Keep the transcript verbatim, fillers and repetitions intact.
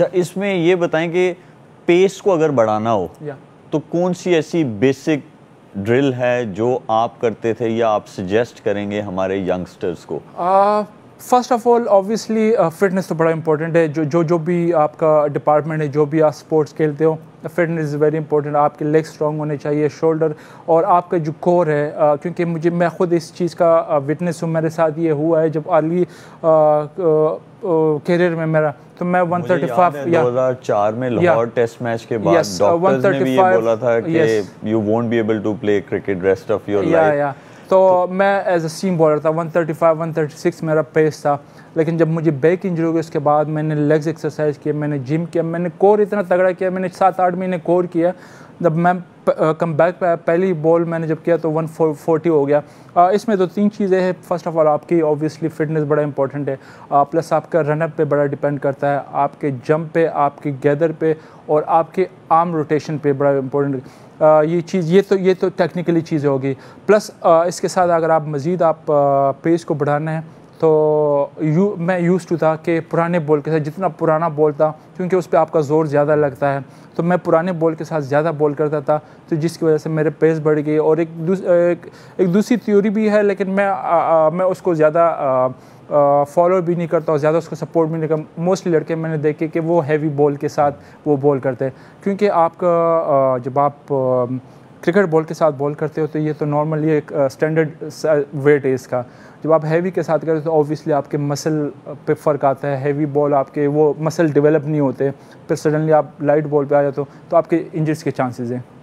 अच्छा, इसमें ये बताएं कि पेस को अगर बढ़ाना हो तो कौन सी ऐसी बेसिक ड्रिल है जो आप करते थे या आप सजेस्ट करेंगे हमारे यंगस्टर्स को? First of all obviously fitness तो बड़ा इंपॉर्टेंट है। जो जो जो भी आपका डिपार्टमेंट है, जो भी आप स्पोर्ट्स खेलते हो, फिटनेस इज़ वेरी इंपॉर्टेंट। आपके लेग स्ट्रॉन्ग होने चाहिए, शोल्डर और आपका जो कोर है, uh, क्योंकि मुझे मैं ख़ुद इस चीज़ का विटनेस हूँ। मेरे साथ ये हुआ है जब अर्ली करियर में मेरा, तो मैं एक सौ पैंतीस या दो हज़ार चार में लाहौर टेस्ट मैच के बाद डॉक्टर्स ने भी ये बोला था कि you won't be able to play cricket rest of your life. तो मैं एज अ सीम बॉलर था, एक सौ पैंतीस, एक सौ छत्तीस मेरा पेस था। लेकिन जब मुझे बैक इंजरी हो गई, उसके बाद मैंने लेग्स एक्सरसाइज किया, मैंने जिम किया, मैंने कोर इतना तगड़ा किया, मैंने सात आठ महीने कोर किया। जब मैं कम बैक पहली बॉल मैंने जब किया तो एक सौ चालीस हो गया। आ, इसमें तो तीन चीज़ें हैं। फर्स्ट ऑफ़ ऑल आपकी ऑब्वियसली फिटनेस बड़ा इंपॉर्टेंट है, प्लस आपका रनअप पे बड़ा डिपेंड करता है, आपके जंप पे, आपके गैदर पे और आपके आर्म रोटेशन पे बड़ा इंपॉर्टेंट है। आ, ये चीज़ ये तो ये तो टेक्निकली चीज़ें होगी। प्लस आ, इसके साथ अगर आप मज़ीद आप आ, पेस को बढ़ाना है तो यू मैं यूज़ टू था कि पुराने बॉल के साथ, जितना पुराना बॉल था क्योंकि उस पर आपका ज़ोर ज़्यादा लगता है, तो मैं पुराने बॉल के साथ ज़्यादा बॉल करता था, तो जिसकी वजह से मेरे पेस बढ़ गई। और एक दूस, एक, एक दूसरी थ्योरी भी है, लेकिन मैं आ, आ, मैं उसको ज़्यादा फॉलो भी नहीं करता और ज़्यादा उसको सपोर्ट भी नहीं करता। मोस्टली लड़के मैंने देखे कि वो हैवी बॉल के साथ वो बॉल करते हैं, क्योंकि आपका जब आप क्रिकेट बॉल के साथ बॉल करते हो तो ये तो नॉर्मली एक स्टैंडर्ड वेट है इसका। जब आप हैवी के साथ करते हो तो ऑब्वियसली आपके मसल पे फ़र्क आता है। हैवी बॉल आपके वो मसल डेवलप नहीं होते, फिर सडनली आप लाइट बॉल पे आ जाते हो तो आपके इंजरीज के चांसेस हैं।